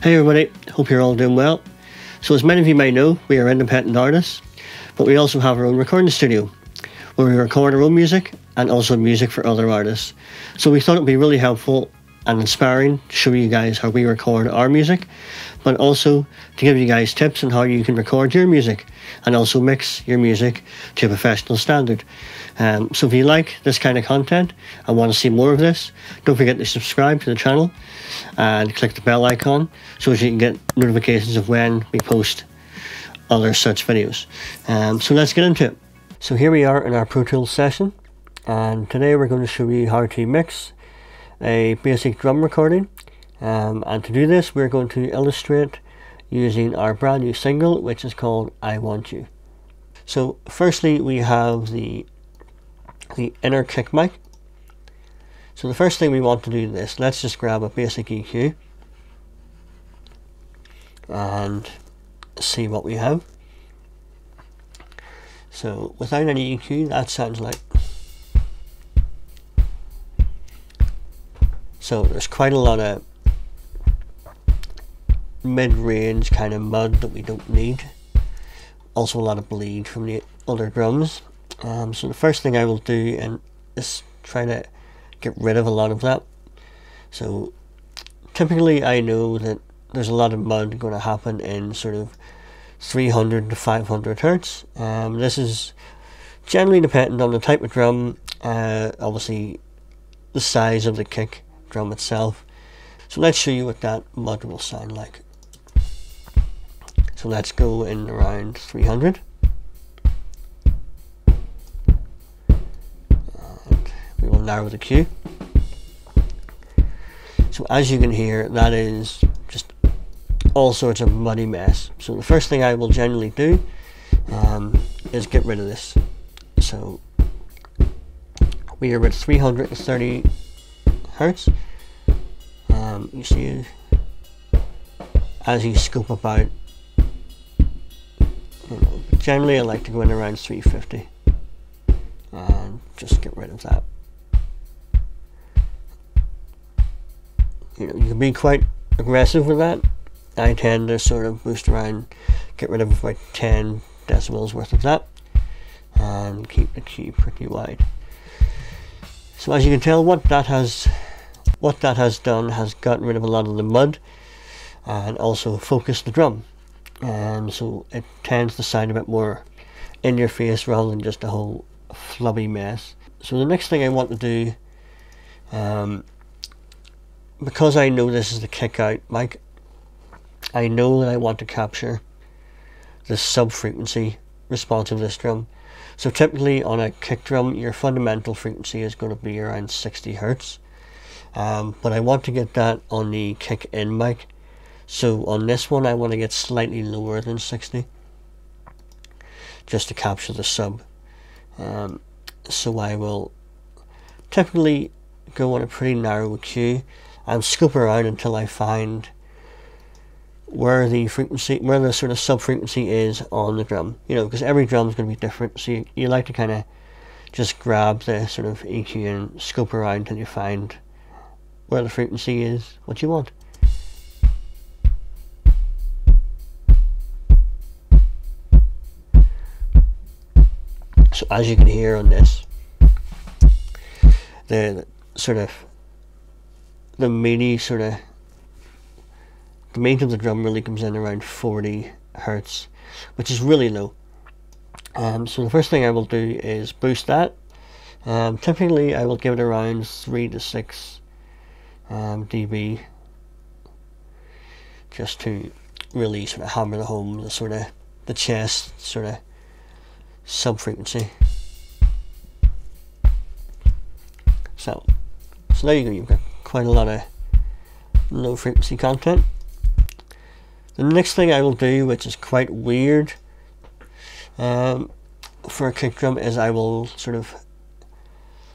Hey everybody, hope you're all doing well. So as many of you may know, we are independent artists, but we also have our own recording studio where we record our own music and also music for other artists. So we thought it'd be really helpful and inspiring to show you guys how we record our music, but also to give you guys tips on how you can record your music and also mix your music to a professional standard. So if you like this kind of content and want to see more of this, don't forget to subscribe to the channel and click the bell icon so as you can get notifications of when we post other such videos. So let's get into it. So here we are in our Pro Tools session, and today we're going to show you how to mix a basic drum recording, and to do this we're going to illustrate using our brand new single, which is called I Want You. So firstly we have the inner kick mic. So the first thing we want to do this, let's just grab a basic EQ and see what we have. So without any EQ, that sounds like... So there's quite a lot of mid-range kind of mud that we don't need. Also a lot of bleed from the other drums. So the first thing I will do is try to get rid of a lot of that. So typically I know that there's a lot of mud going to happen in sort of 300 to 500 hertz. This is generally dependent on the type of drum, obviously the size of the kick drum itself. So let's show you what that mud will sound like. So let's go in around 300. Narrow the cue. So as you can hear, that is just all sorts of muddy mess. So the first thing I will generally do is get rid of this. So we are at 330 hertz. You see, as you scope about, generally I like to go in around 350 and just get rid of that. You know, you can be quite aggressive with that. I tend to sort of boost around, get rid of about 10 decibels worth of that, and keep the key pretty wide. So as you can tell, what that has done has gotten rid of a lot of the mud, and also focused the drum, and so it tends to sound a bit more in your face rather than just a whole flubby mess. So the next thing I want to do, because I know this is the kick out mic, I know that I want to capture the sub-frequency response of this drum. So typically on a kick drum, your fundamental frequency is going to be around 60 hertz. But I want to get that on the kick in mic. So on this one, I want to get slightly lower than 60, just to capture the sub. So I will typically go on a pretty narrow cue and scoop around until I find where the frequency, where the sort of sub-frequency is on the drum. You know, because every drum is going to be different, so you like to kind of just grab the sort of EQ and scoop around until you find where the frequency is, what you want. So as you can hear on this, the meat of the drum really comes in around 40 hertz, which is really low. So the first thing I will do is boost that. Typically I will give it around 3 to 6 dB, just to really sort of hammer home the sort of the chest sort of sub frequency. So there you go, you've got quite a lot of low frequency content. The next thing I will do, which is quite weird for a kick drum, is I will sort of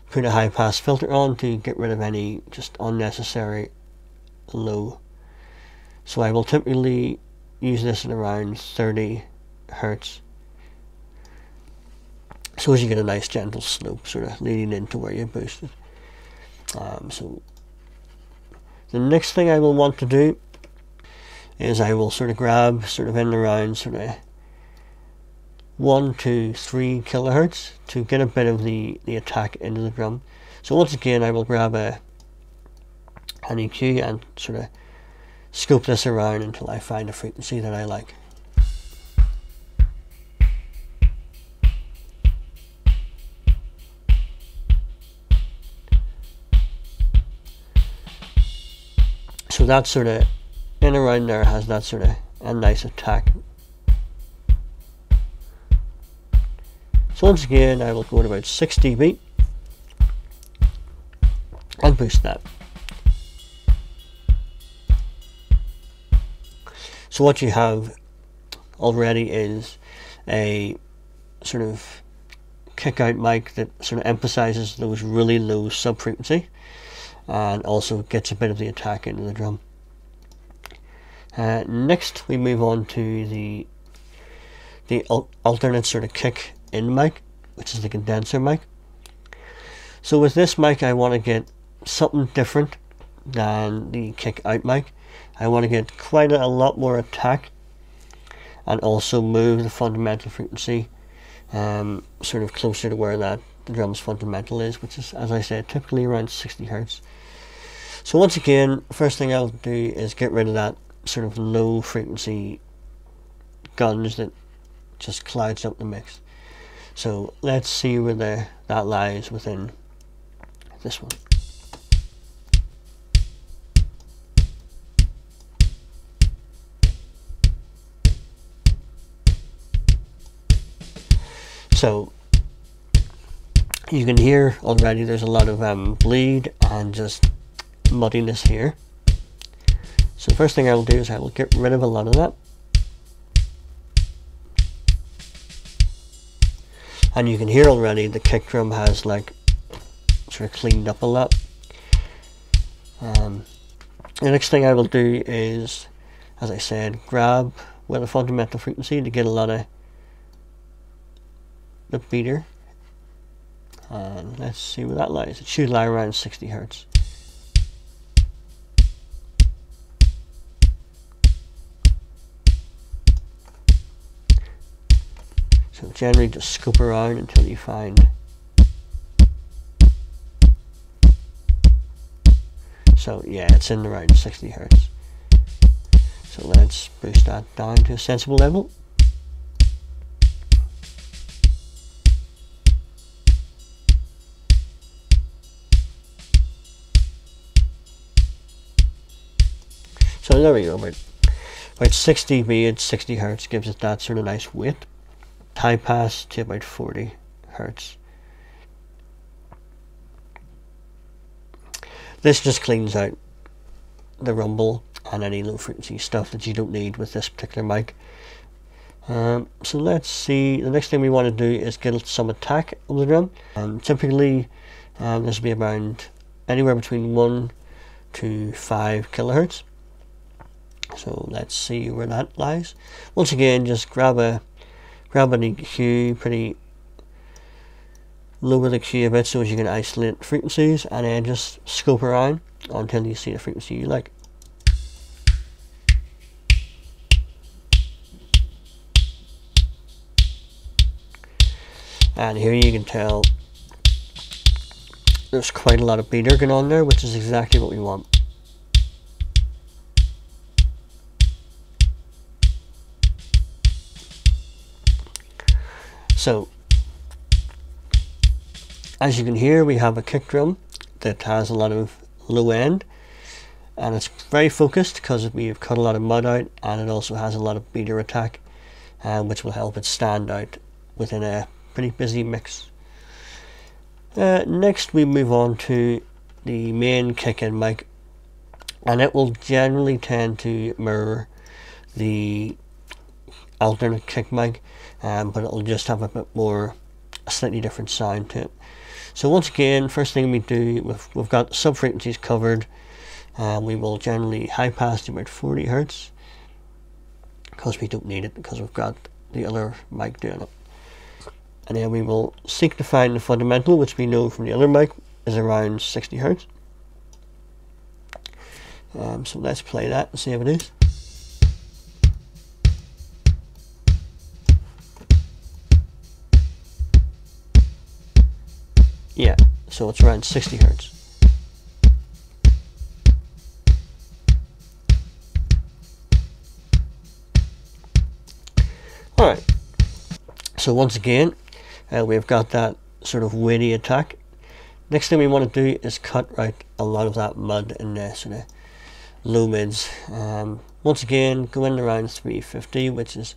put a high pass filter on to get rid of any just unnecessary low. So I will typically use this at around 30 hertz. So as you get a nice gentle slope sort of leading into where you boosted. So the next thing I will want to do is I will sort of grab sort of in around sort of 1 to 3 kilohertz to get a bit of the attack into the drum. So once again I will grab an EQ and sort of scoop this around until I find a frequency that I like. So that sort of in around there has that sort of a nice attack. So once again I will go to about 6 dB and boost that. So what you have already is a sort of kick out mic that sort of emphasizes those really low sub frequency and also gets a bit of the attack into the drum. Next we move on to the alternate sort of kick in mic, which is the condenser mic. So with this mic I want to get something different than the kick out mic. I want to get quite a lot more attack and also move the fundamental frequency sort of closer to where that the drum's fundamental is, which is, as I said, typically around 60 Hz. So once again, first thing I'll do is get rid of that sort of low frequency guns that just clouds up the mix. So let's see where that lies within this one. So you can hear already there's a lot of bleed and just muddiness here. So first thing I will do is I will get rid of a lot of that. And you can hear already the kick drum has like sort of cleaned up a lot. The next thing I will do is, as I said, grab with a fundamental frequency to get a lot of the beater, and let's see where that lies. It should lie around 60 Hz. So generally just scoop around until you find it's in around 60 Hz. So let's boost that down to a sensible level. So there we go, about 6 dB at 60 Hz gives it that sort of nice weight. High pass to about 40 Hz. This just cleans out the rumble and any low frequency stuff that you don't need with this particular mic. So let's see, the next thing we want to do is get some attack on the drum. Typically this will be around anywhere between 1 to 5 kilohertz. So let's see where that lies. Once again, just grab an EQ pretty lower the key a bit so as you can isolate frequencies, and then just scope around until you see the frequency you like. And here you can tell there's quite a lot of beater going on there, which is exactly what we want. So, as you can hear, we have a kick drum that has a lot of low end, and it's very focused because we've cut a lot of mud out, and it also has a lot of beater attack, which will help it stand out within a pretty busy mix. Next we move on to the main kick-in mic, and it will generally tend to mirror the alternate kick mic, but it'll just have a slightly different sound to it. So once again, first thing we do, we've got sub frequencies covered, and we will generally high pass to about 40 Hz, because we don't need it because we've got the other mic doing it. And then we will seek to find the fundamental, which we know from the other mic is around 60 Hz. So let's play that and see how it is. Yeah, so it's around 60 hertz. Alright, so once again, we've got that sort of weighty attack. Next thing we want to do is cut out a lot of that mud in the sort of low mids. Once again, go in around 350, which is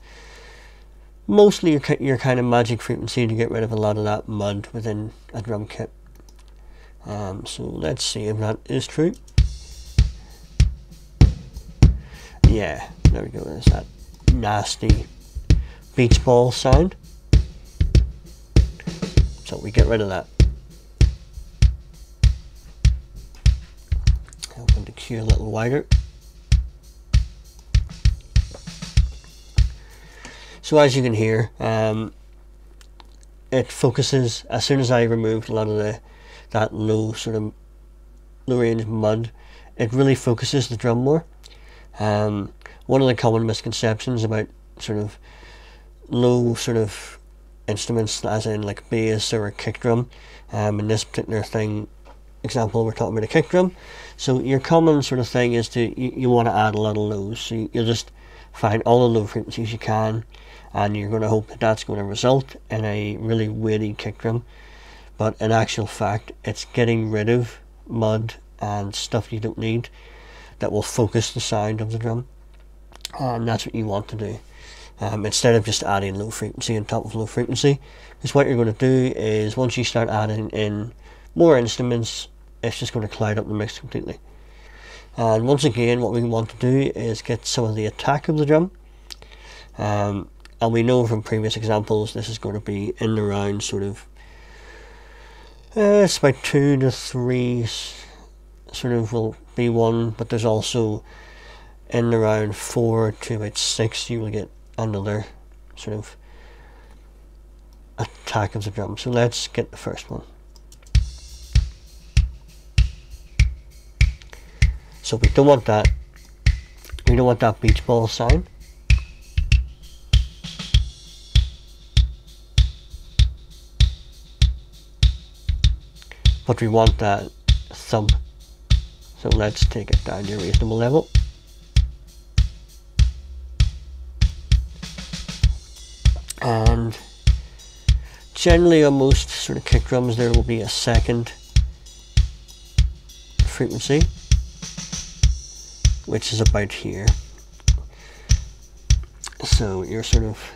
mostly your kind of magic frequency to get rid of a lot of that mud within a drum kit. So let's see if that is true. Yeah, there we go, there's that nasty beach ball sound. So we get rid of that. Open the cue a little wider. So as you can hear, it focuses. As soon as I removed a lot of that low sort of low range mud, it really focuses the drum more. One of the common misconceptions about sort of low sort of instruments, as in like bass or a kick drum, in this particular thing example we're talking about a kick drum. So your common sort of thing is to you want to add a lot of lows, so you'll just find all the low frequencies you can, and you're going to hope that that's going to result in a really weighty kick drum. But in actual fact, it's getting rid of mud and stuff you don't need that will focus the sound of the drum, and that's what you want to do, instead of just adding low frequency on top of low frequency. Because what you're going to do is, once you start adding in more instruments, it's just going to cloud up the mix completely. And once again, what we want to do is get some of the attack of the drum, and we know from previous examples this is going to be in the round sort of it's about 2 to 3 sort of will be one, but there's also in the round 4 to about 6 you will get another sort of attack of the drum. So let's get the first one. So we don't want that. We don't want that beach ball sound. But we want that thump. So let's take it down to a reasonable level. And generally on most sort of kick drums there will be a second frequency, which is about here. So you're sort of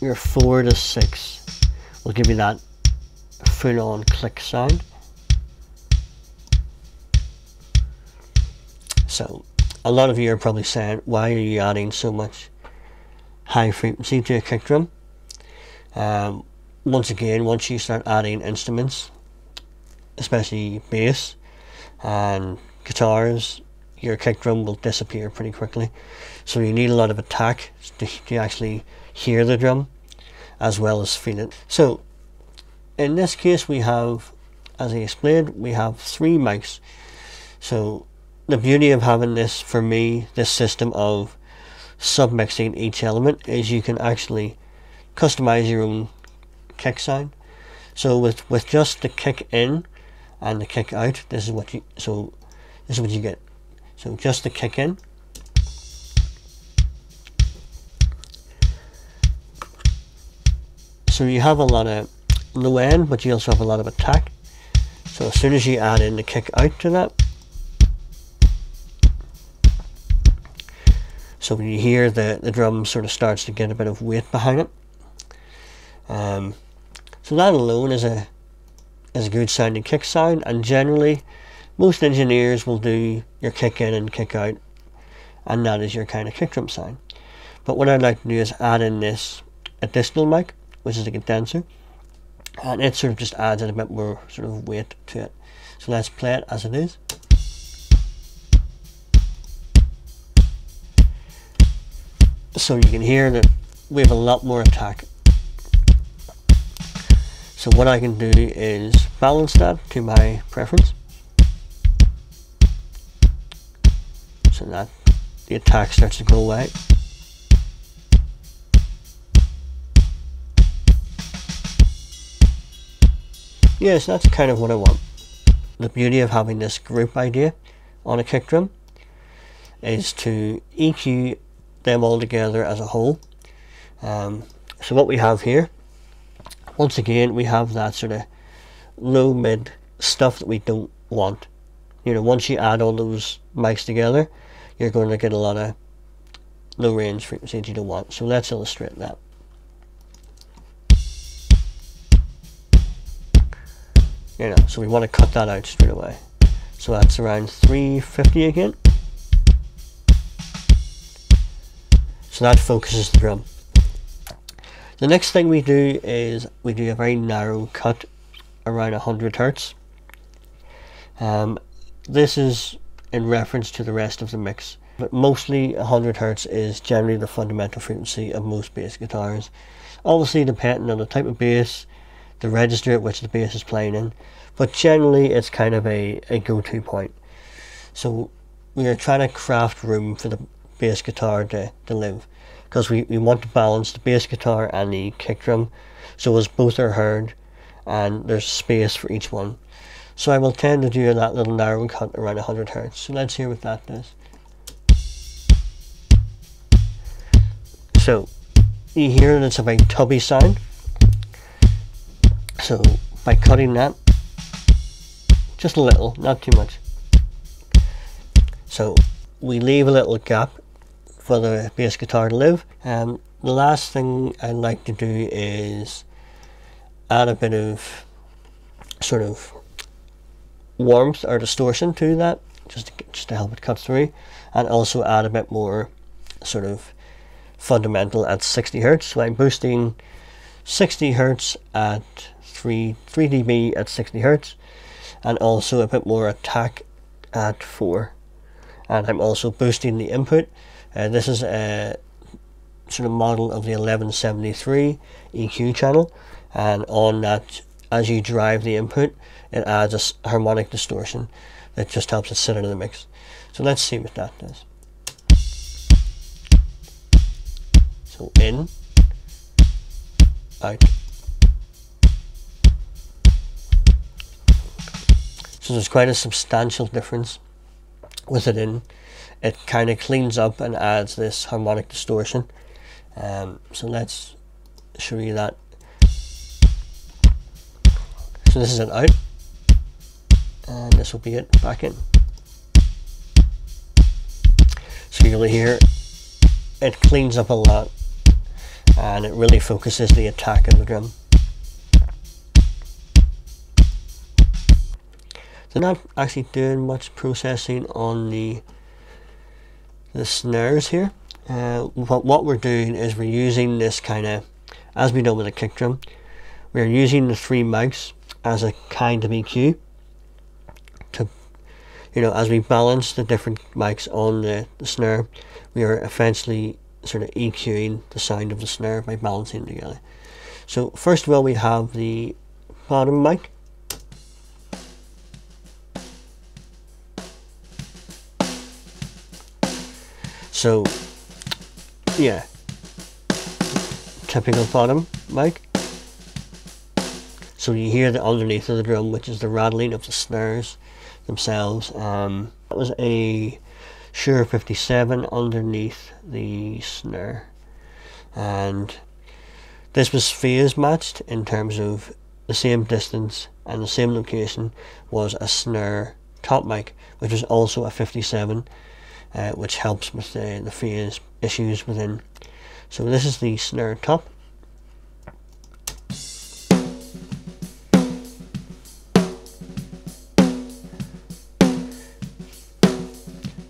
your 4 to 6 will give you that full-on click sound. So a lot of you are probably saying, why are you adding so much high frequency to a kick drum? Once again, once you start adding instruments, especially bass and guitars, your kick drum will disappear pretty quickly. So you need a lot of attack to actually hear the drum as well as feel it. So in this case we have, as I explained, we have 3 mics. So the beauty of having this, for me, this system of submixing each element, is you can actually customize your own kick sound. So with just the kick in and the kick out, this is what you get. So just the kick in, so you have a lot of low end, but you also have a lot of attack. So as soon as you add in the kick out to that, so when you hear the drum sort of starts to get a bit of weight behind it. So that alone is a good sounding kick sound, and generally most engineers will do your kick in and kick out, and that is your kind of kick drum sound. But what I'd like to do is add in this additional mic, which is a condenser, and it sort of just adds in a bit more sort of weight to it. So let's play it as it is. So you can hear that we have a lot more attack. So what I can do is balance that to my preference, so that the attack starts to go away. yeah, so that's kind of what I want. The beauty of having this group idea on a kick drum is to EQ them all together as a whole. So what we have here, once again, we have that sort of low mid stuff that we don't want. You know, once you add all those mics together, you're going to get a lot of low range frequencies you don't want. So let's illustrate that. You know, so we want to cut that out straight away. So that's around 350 again. So that focuses the drum. The next thing we do is we do a very narrow cut around 100 hertz. This is in reference to the rest of the mix, but mostly 100 hertz is generally the fundamental frequency of most bass guitars. Obviously depending on the type of bass, the register at which the bass is playing in, but generally it's kind of a go-to point. So we are trying to craft room for the bass guitar to live, because we want to balance the bass guitar and the kick drum so as both are heard and there's space for each one. So I will tend to do that little narrow cut around 100 hertz. So let's hear what that does. So you hear that it's a very tubby sound. So by cutting that, just a little, not too much. So we leave a little gap for the bass guitar to live. The last thing I like to do is add a bit of sort of warmth or distortion to that, just to help it cut through, and also add a bit more sort of fundamental at 60 hertz. So I'm boosting 60 hertz at 3 dB at 60 hertz, and also a bit more attack at 4. And I'm also boosting the input. This is a sort of model of the 1173 EQ channel, and on that, as you drive the input, it adds a harmonic distortion that just helps it sit into the mix. So let's see what that does. So in, out. So there's quite a substantial difference with it in. It kind of cleans up and adds this harmonic distortion. So let's show you that. So this is an out, and this will be it back in. So you'll hear it cleans up a lot, and it really focuses the attack of the drum. They're not actually doing much processing on the snares here. What we're doing is we're using this kind of, as we know with a kick drum, we're using the three mics as a kind of EQ to, you know, as we balance the different mics on the snare, we are essentially sort of EQing the sound of the snare by balancing it together. So first of all, we have the bottom mic. So yeah, typical bottom mic. So you hear the underneath of the drum, which is the rattling of the snares themselves. That was a Shure 57 underneath the snare, and this was phase matched in terms of the same distance and the same location was a snare top mic, which was also a 57, which helps with the phase issues within. So this is the snare top.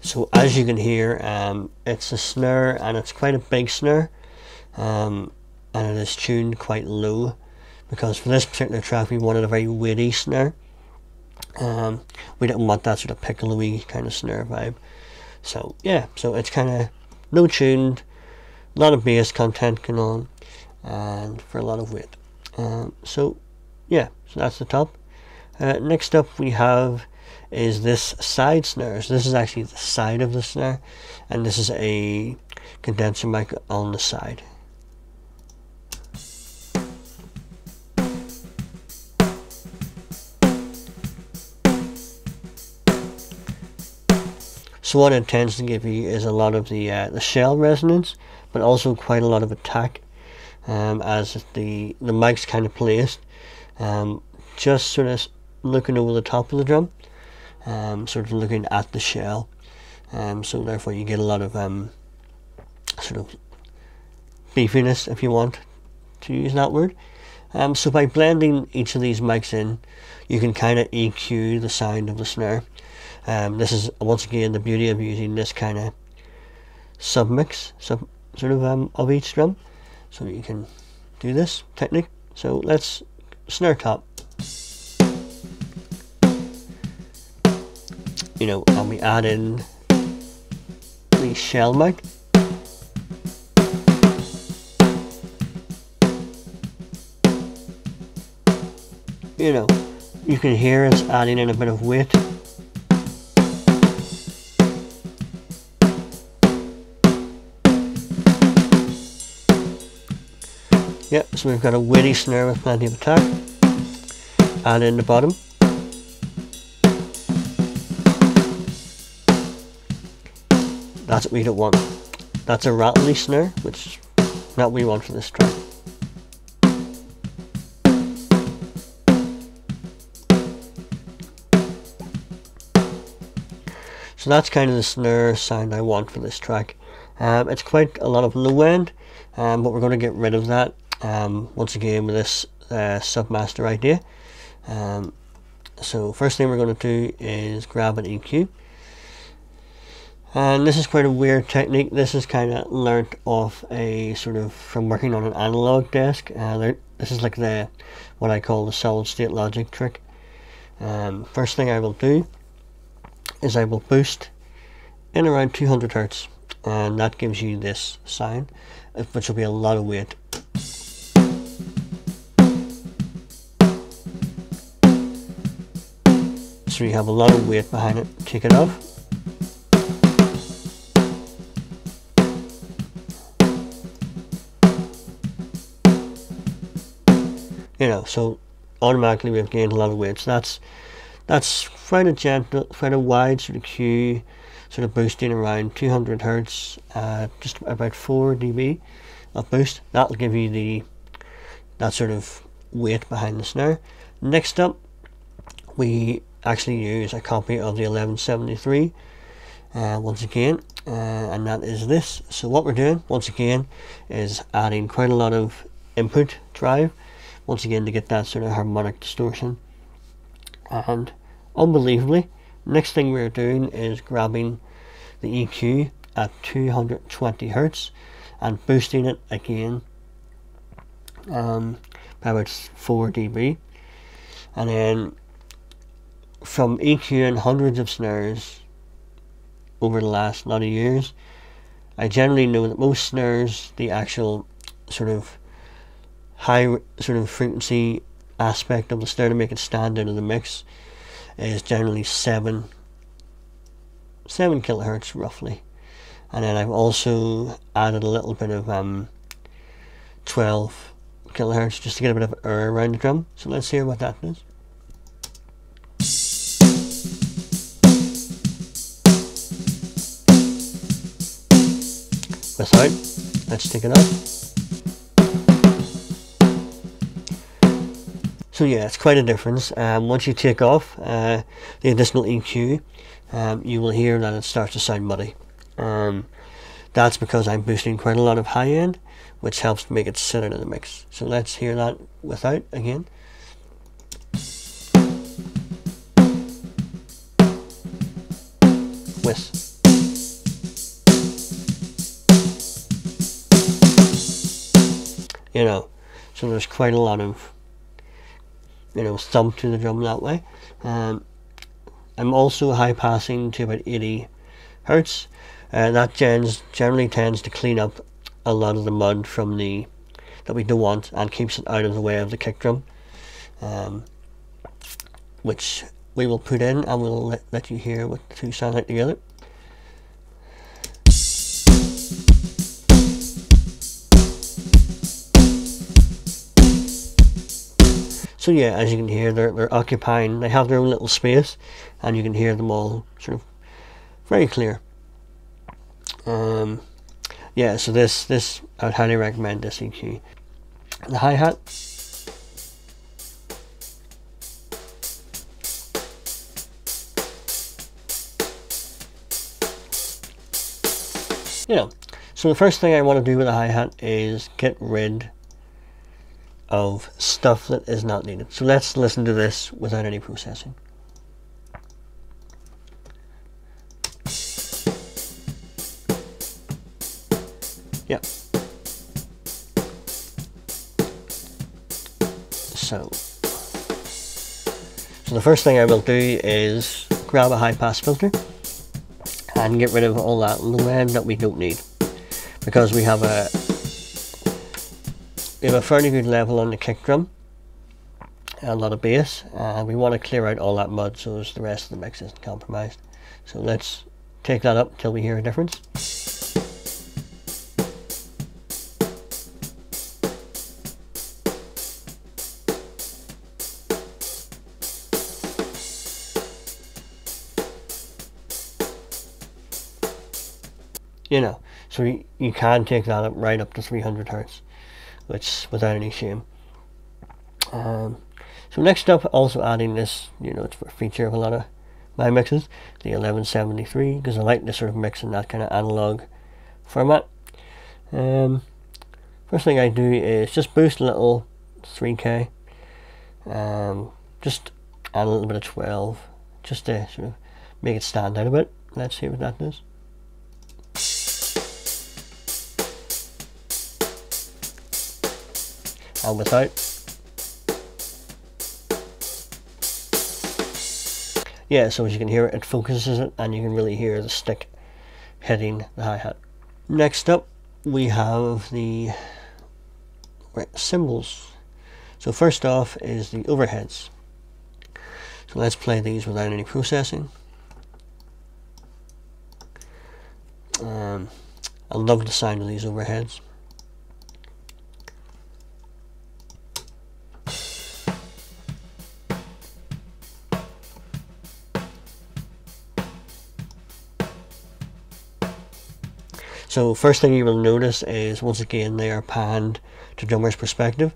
So as you can hear, it's a snare, and it's quite a big snare, and it is tuned quite low, because for this particular track we wanted a very weighty snare. We didn't want that sort of piccolo-y kind of snare vibe. So yeah, so it's kind of low tuned, a lot of bass content going on, and for a lot of weight. So yeah, so that's the top. Next up we have is this side snare. So this is actually the side of the snare, and this is a condenser mic on the side. So what it tends to give you is a lot of the shell resonance, but also quite a lot of attack, as the mic's kind of placed, just sort of looking over the top of the drum, sort of looking at the shell, so therefore you get a lot of sort of beefiness, if you want to use that word. So by blending each of these mics in, you can kind of EQ the sound of the snare. This is once again the beauty of using this kind of sort of of each drum. So you can do this technique. So let's snare top. You know, and we add in the shell mic. You know, you can hear it's adding in a bit of weight. Yep, so we've got a weighty snare with plenty of attack. Add in the bottom. That's what we don't want. That's a rattly snare, which is not what we want for this track. So that's kind of the snare sound I want for this track. It's quite a lot of low end, but we're going to get rid of that once again with this submaster idea. So first thing we're going to do is grab an EQ. And this is quite a weird technique. This is kind of learnt off a sort of from working on an analog desk. This is like the what I call the solid state logic trick. First thing I will do is I will boost in around 200 Hz, and that gives you this sound, which will be a lot of weight. So you have a lot of weight behind it. Take it off. You know, so automatically we've gained a lot of weight. So that's quite a gentle, quite a wide sort of cue, sort of boosting around 200 Hz, just about 4 dB of boost. That'll give you that sort of weight behind the snare. Next up, we actually use a copy of the 1173 once again, and that is this. So what we're doing once again is adding quite a lot of input drive. Once again, to get that sort of harmonic distortion. And unbelievably, next thing we're doing is grabbing the EQ at 220 Hz and boosting it again by about 4 dB. And then from EQing hundreds of snares over the last lot of years, I generally know that most snares, the actual sort of high sort of frequency aspect of the snare to make it stand out of the mix is generally 7 kilohertz roughly, and then I've also added a little bit of 12 kilohertz just to get a bit of air around the drum. So let's hear what that does. Without, let's take it up. So yeah, it's quite a difference. Once you take off the additional EQ, you will hear that it starts to sound muddy. That's because I'm boosting quite a lot of high end, which helps to make it sit out of the mix. So let's hear that without again. With. You know, so there's quite a lot of thump to the drum that way. I'm also high passing to about 80 Hz. That generally tends to clean up a lot of the mud from that we don't want and keeps it out of the way of the kick drum, which we will put in, and we'll let you hear what the two sound like together. So yeah, as you can hear, they're occupying, they have their own little space, and you can hear them all sort of very clear. Yeah, so this I would highly recommend this EQ. The hi-hat. You know, so the first thing I want to do with a hi-hat is get rid of stuff that is not needed. So let's listen to this without any processing. Yeah. So the first thing I will do is grab a high-pass filter and get rid of all that low end that we don't need, because we have a fairly good level on the kick drum and a lot of bass, and we want to clear out all that mud so the rest of the mix isn't compromised. So let's take that up until we hear a difference. You know, so you can take that up right up to 300 Hz, which without any shame. So next up, also adding this, you know, it's a feature of a lot of my mixes, the 1173, because I like to sort of mix in that kind of analog format. First thing I do is just boost a little 3K, just add a little bit of 12, just to sort of make it stand out a bit. Let's see what that does. And without, yeah, so as you can hear, it focuses it, and you can really hear the stick hitting the hi-hat. Next up, we have the cymbals. So first off is the overheads. So let's play these without any processing. I love the sound of these overheads. So first thing you will notice is, once again, they are panned to drummer's perspective.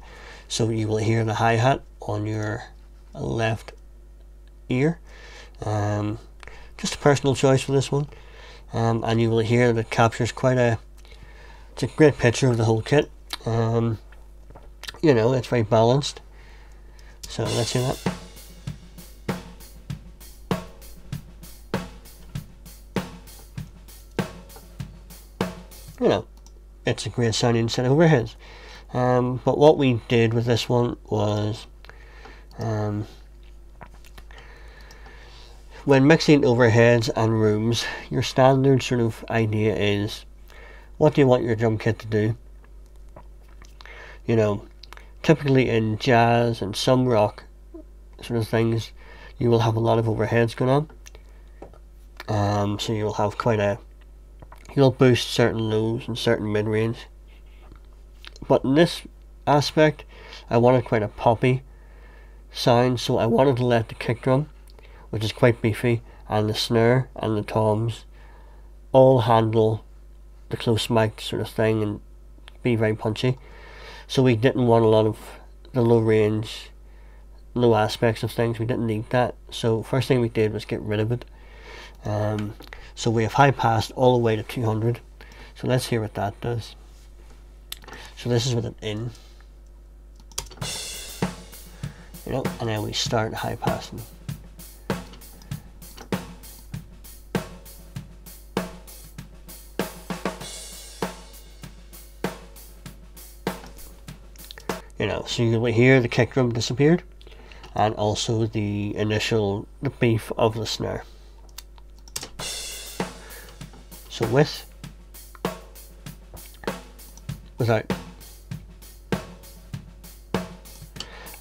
So you will hear the hi-hat on your left ear. Just a personal choice for this one. And you will hear that it captures quite it's a great picture of the whole kit. You know, it's very balanced. So let's hear that. You know, it's a great sounding set of overheads. But what we did with this one was, when mixing overheads and rooms, your standard sort of idea is, what do you want your drum kit to do? You know, typically in jazz and some rock sort of things, you will have a lot of overheads going on. So you'll have quite a... You'll boost certain lows and certain mid-range. But in this aspect, I wanted quite a poppy sound, so I wanted to let the kick drum, which is quite beefy, and the snare and the toms all handle the close mic sort of thing and be very punchy. So we didn't want a lot of the low range, low aspects of things. We didn't need that. So first thing we did was get rid of it. So we have high passed all the way to 200. So let's hear what that does. So this is with an in, you know, and then we start high passing. You know, so you will hear the kick drum disappeared, and also the beef of the snare. So with, without.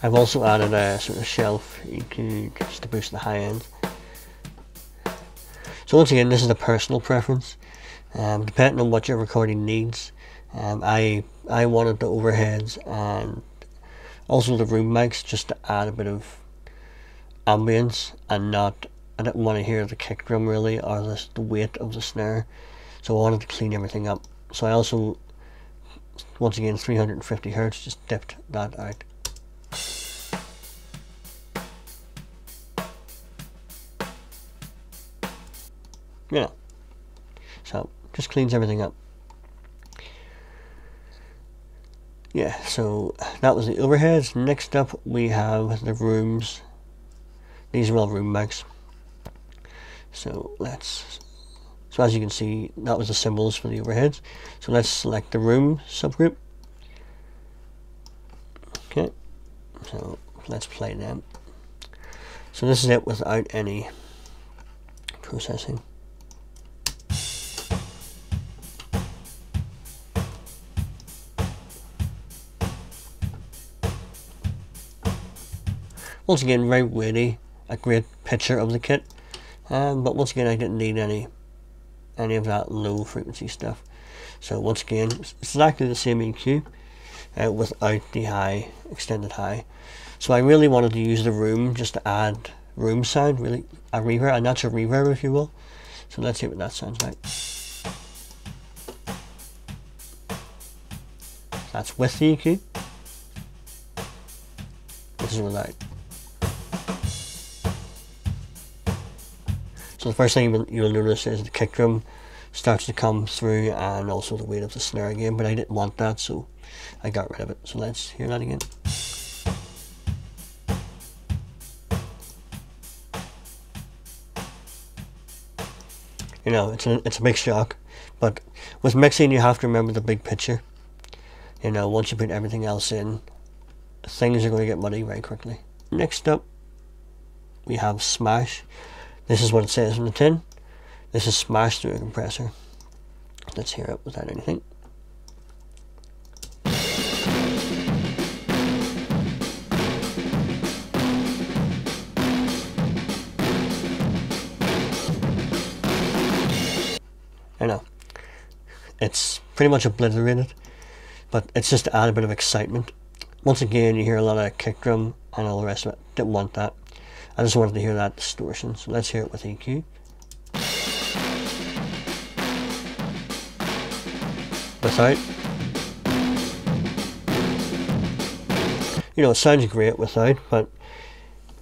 I've also added a sort of shelf EQ just to boost the high end. So once again, this is a personal preference, depending on what your recording needs. I wanted the overheads and also the room mics just to add a bit of ambience, and I didn't want to hear the kick drum really, or the weight of the snare. so I wanted to clean everything up. So I also, once again, 350 hertz, just dipped that out. Yeah, so just cleans everything up. Yeah, so that was the overheads. Next up we have the rooms. These are all room mags. So let's, so as you can see, that was the symbols for the overheads. So let's select the room subgroup. Okay, so let's play them. So this is it without any processing. Once again, very weighty, a great picture of the kit, but once again I didn't need any of that low frequency stuff. So once again, it's exactly the same EQ without the high, extended high. So I really wanted to use the room just to add room sound, really a reverb, a natural reverb if you will. So let's see what that sounds like. That's with the EQ. This is without. So the first thing you'll notice is the kick drum starts to come through, and also the weight of the snare again, but I didn't want that, so I got rid of it. So let's hear that again. You know, it's a big shock, but with mixing you have to remember the big picture. You know, once you put everything else in, things are going to get muddy very quickly. Next up we have Smash. This is what it says on the tin. This is smashed through a compressor. Let's hear it without anything. I know, it's pretty much obliterated, but it's just to add a bit of excitement. Once again, you hear a lot of kick drum and all the rest of it. Didn't want that. I just wanted to hear that distortion, so let's hear it with EQ. Without. You know, it sounds great without, but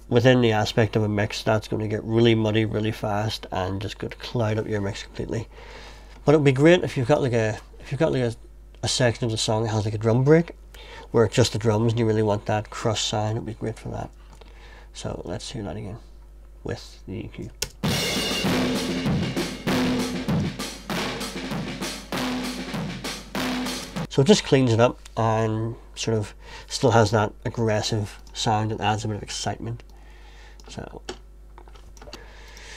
within the aspect of a mix, that's going to get really muddy really fast and just going to cloud up your mix completely. But it would be great if you've got like a section of the song that has like a drum break, where it's just the drums and you really want that crush sound. It would be great for that. So let's hear that again with the EQ. So it just cleans it up and sort of still has that aggressive sound and adds a bit of excitement.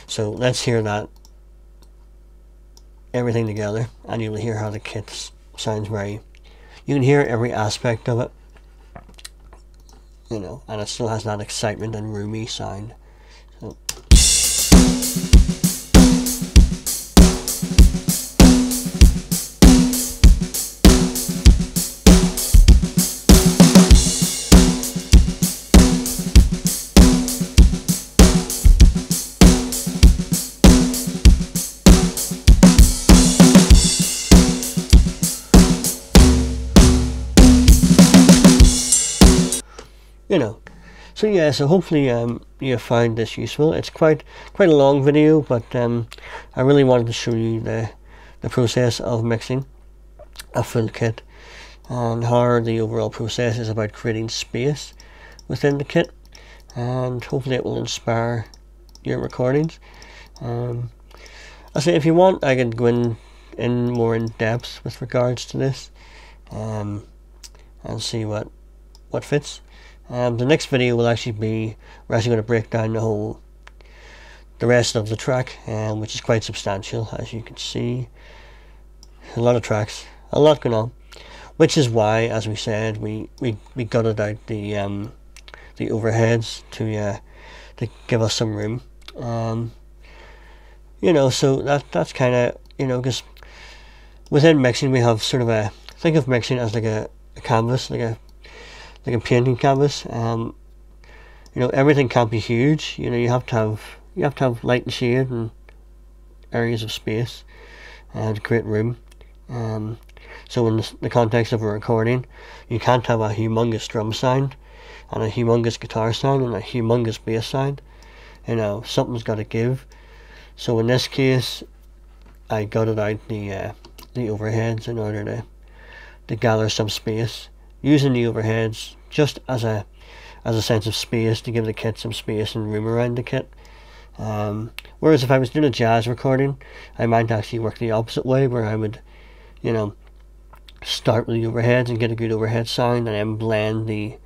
So let's hear that, everything together, and you'll hear how the kit sounds very, you can hear every aspect of it. You know, and it still has that excitement and roomy sound. So. You know, so yeah, so hopefully you find this useful. It's quite a long video, but I really wanted to show you the process of mixing a full kit and how the overall process is about creating space within the kit, and hopefully it will inspire your recordings. I say, if you want, I can go in more in depth with regards to this and see what fits. The next video will actually be, we're actually going to break down the rest of the track, which is quite substantial, as you can see. A lot of tracks, a lot going on, which is why, as we said, we gutted out the overheads to give us some room. You know, so that's kind of, you know, because within mixing we have sort of a, think of mixing as like a canvas, like a painting canvas. You know, everything can't be huge. You know, you have to have light and shade and areas of space. to create room. So in the context of a recording, you can't have a humongous drum sound and a humongous guitar sound and a humongous bass sound. You know, something's got to give. So in this case, I gutted out the overheads in order to gather some space, using the overheads just as a sense of space to give the kit some space and room around the kit. Whereas if I was doing a jazz recording, I might actually work the opposite way, where I would, you know, start with the overheads and get a good overhead sound, and then blend the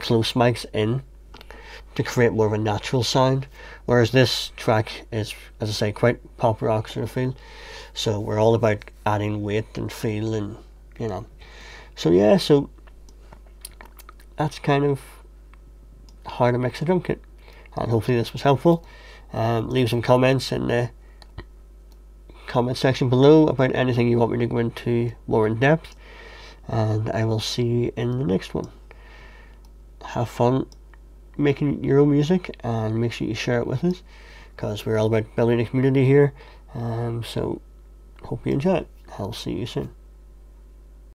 close mics in to create more of a natural sound. Whereas this track is, as I say, quite pop rock sort of feel, so we're all about adding weight and feel, and you know. So yeah, so that's kind of how to mix a drum kit, and hopefully this was helpful. Leave some comments in the comment section below about anything you want me to go into more in depth, and I will see you in the next one. Have fun making your own music, and make sure you share it with us, because we're all about building a community here. So hope you enjoy it. I'll see you soon.